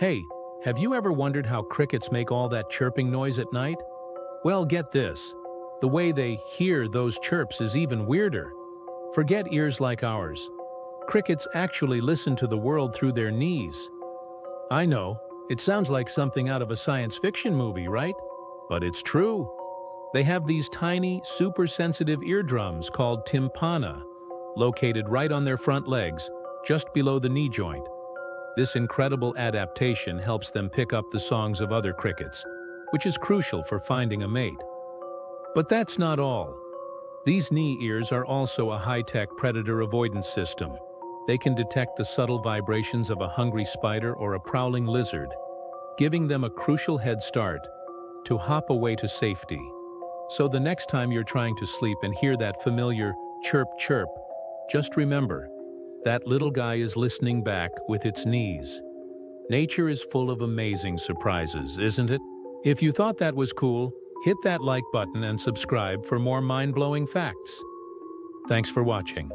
Hey, have you ever wondered how crickets make all that chirping noise at night? Well, get this. The way they hear those chirps is even weirder. Forget ears like ours. Crickets actually listen to the world through their knees. I know, it sounds like something out of a science fiction movie, right? But it's true. They have these tiny, super-sensitive eardrums called tympana, located right on their front legs, just below the knee joint. This incredible adaptation helps them pick up the songs of other crickets, which is crucial for finding a mate. But that's not all. These knee ears are also a high-tech predator avoidance system. They can detect the subtle vibrations of a hungry spider or a prowling lizard, giving them a crucial head start to hop away to safety. So the next time you're trying to sleep and hear that familiar chirp chirp, just remember, that little guy is listening back with its knees. Nature is full of amazing surprises, isn't it? If you thought that was cool, hit that like button and subscribe for more mind-blowing facts. Thanks for watching.